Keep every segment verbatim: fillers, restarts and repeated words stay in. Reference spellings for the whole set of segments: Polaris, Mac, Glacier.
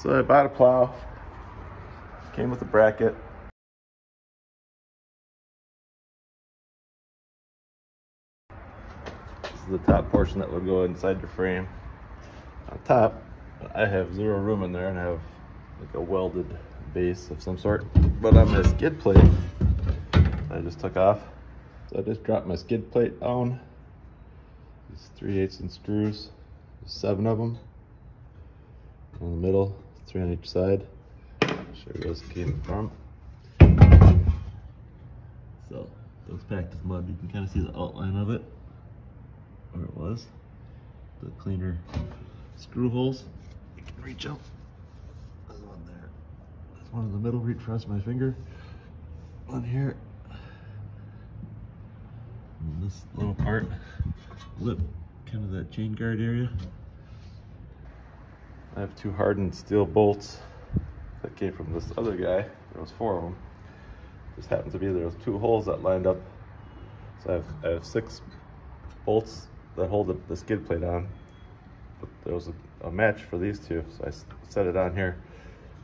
So I bought a plow, came with a bracket. This is the top portion that would go inside your frame. On top, I have zero room in there and I have like a welded base of some sort. But on my skid plate, I just took off. So I just dropped my skid plate down. These three eighths inch screws, there's seven of them. In the middle, three on each side. Not sure where those came from. So those packed with mud, you can kind of see the outline of it, where it was. The cleaner screw holes, you can reach out. There's one there. There's one in the middle, right across my finger. One here. And this little part, lip, kind of that chain guard area. I have two hardened steel bolts that came from this other guy. There was four of them. Just happened to be there was two holes that lined up. So I have, I have six bolts that hold the, the skid plate on. But there was a, a match for these two, so I set it on here.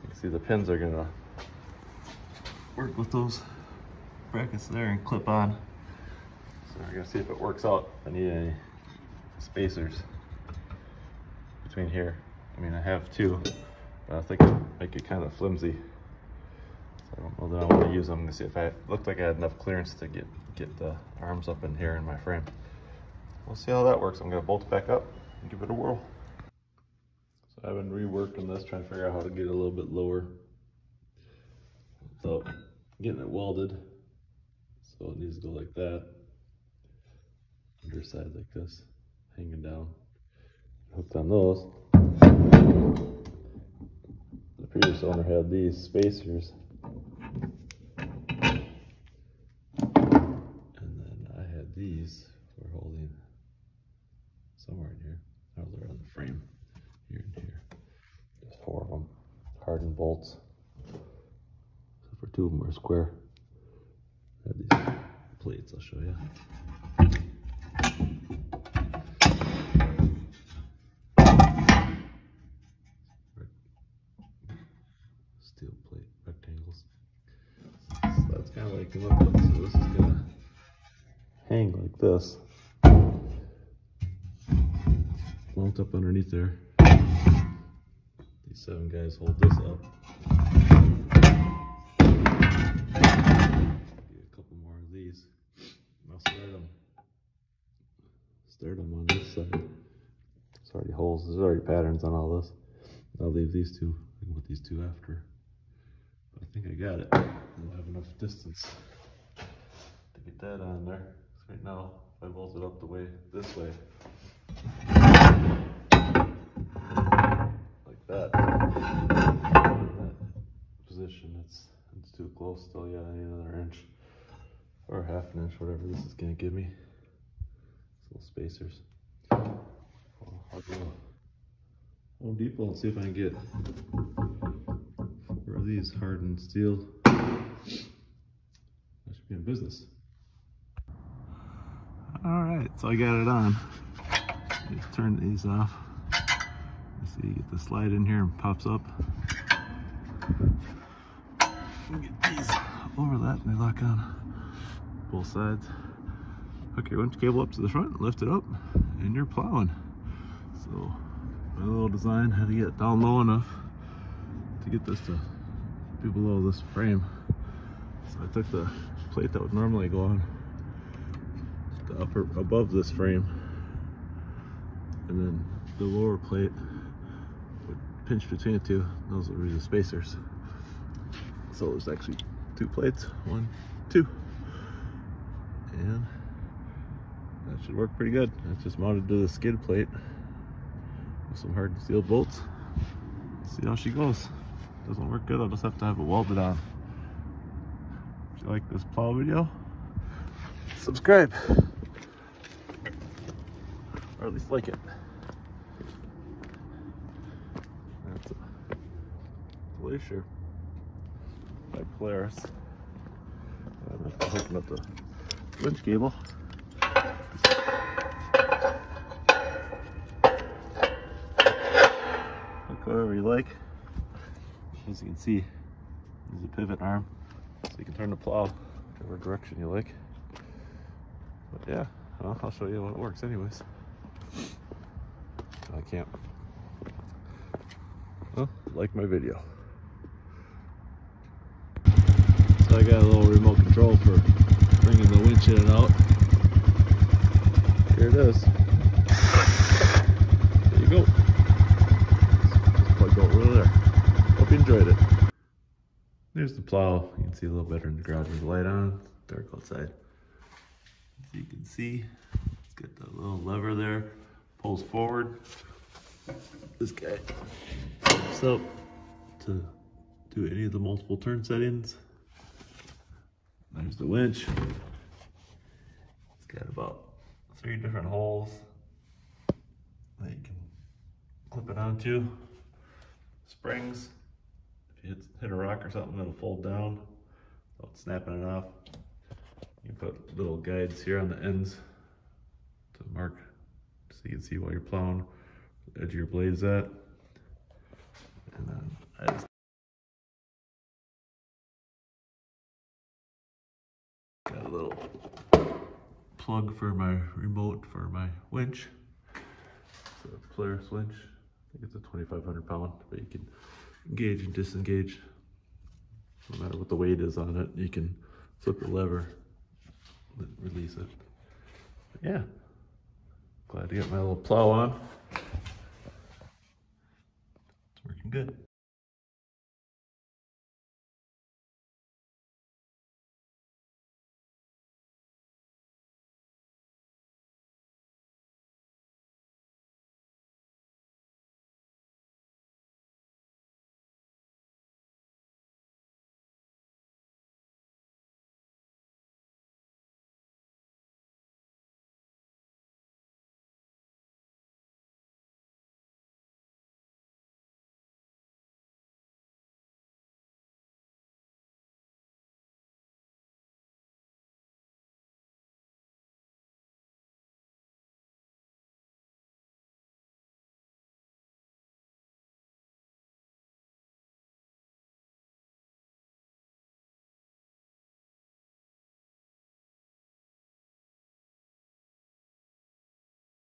You can see the pins are gonna work with those brackets there and clip on. So we're gonna see if it works out. I need any spacers between here. I mean, I have two, but I think I make it kind of flimsy. So I don't know that I want to use them to see if I looked like I had enough clearance to get get the arms up in here in my frame. We'll see how that works. I'm going to bolt it back up and give it a whirl. So I've been reworking this, trying to figure out how to get it a little bit lower without getting it welded. So it needs to go like that, underside like this, hanging down, hooked on those. The previous owner had these spacers, and then I had these for holding somewhere in here. Oh, they're on the frame here and here. There's four of them, hardened bolts. Except for two of them are square. I have these plates. I'll show you. Steel plate rectangles. So that's kind of like it looks like. So this is gonna hang like this, lumped up underneath there. These seven guys hold this up. Get a couple more of these. And I'll start them. Start them on this side. There's already holes. There's already patterns on all this. I'll leave these two. I can put these two after. I think I got it. I'll have enough distance to get that on there. So right now, if I bolt it up the way this way, like that, in that position, it's it's too close still. Yeah, I need another inch or half an inch, whatever this is gonna give me. These little spacers. I'll go Home Depot and see if I can get four of these hardened steel. I should be in business. Alright, so I got it on. Just turn these off. See, you get the slide in here and pops up. Get these over that and they lock on both sides. Hook your winch cable up to the front, lift it up, and you're plowing. So my little design, how to get it down low enough to get this to be below this frame. So I took the plate that would normally go on the upper above this frame, and then the lower plate would pinch between the two. Those would be the spacers. So there's actually two plates, one, two, and that should work pretty good. It's just mounted to the skid plate. Some hardened steel bolts. Let's see how she goes. Doesn't work good. I'll just have to have it welded on. If you like this plow video, subscribe, or at least like it. That's a Glacier by Polaris. I'm just hooking up the winch cable. Whatever you like. as you can see, there's a pivot arm, so you can turn the plow whatever direction you like. But yeah, well, I'll show you how it works anyways. I can't. Well, like my video. So I got a little remote control for bringing the winch in and out. Here it is. There you go. Just plug out right there. Hope you enjoyed it. There's the plow. You can see a little better in the garage with the light on. It's dark outside. As you can see, it's got that little lever there. Pulls forward. This guy pops up to do any of the multiple turn settings. There's the winch. It's got about three different holes that you can clip it onto. Springs. If you hit, hit a rock or something, it'll fold down without snapping it off. You can put little guides here on the ends to mark so you can see while you're plowing the edge of your blades at. And then I just got a little plug for my remote for my winch. It's a Polaris winch. I think it's a twenty-five hundred pound, but you can engage and disengage. No matter what the weight is on it, you can flip the lever and release it. But yeah, glad to get my little plow on. It's working good.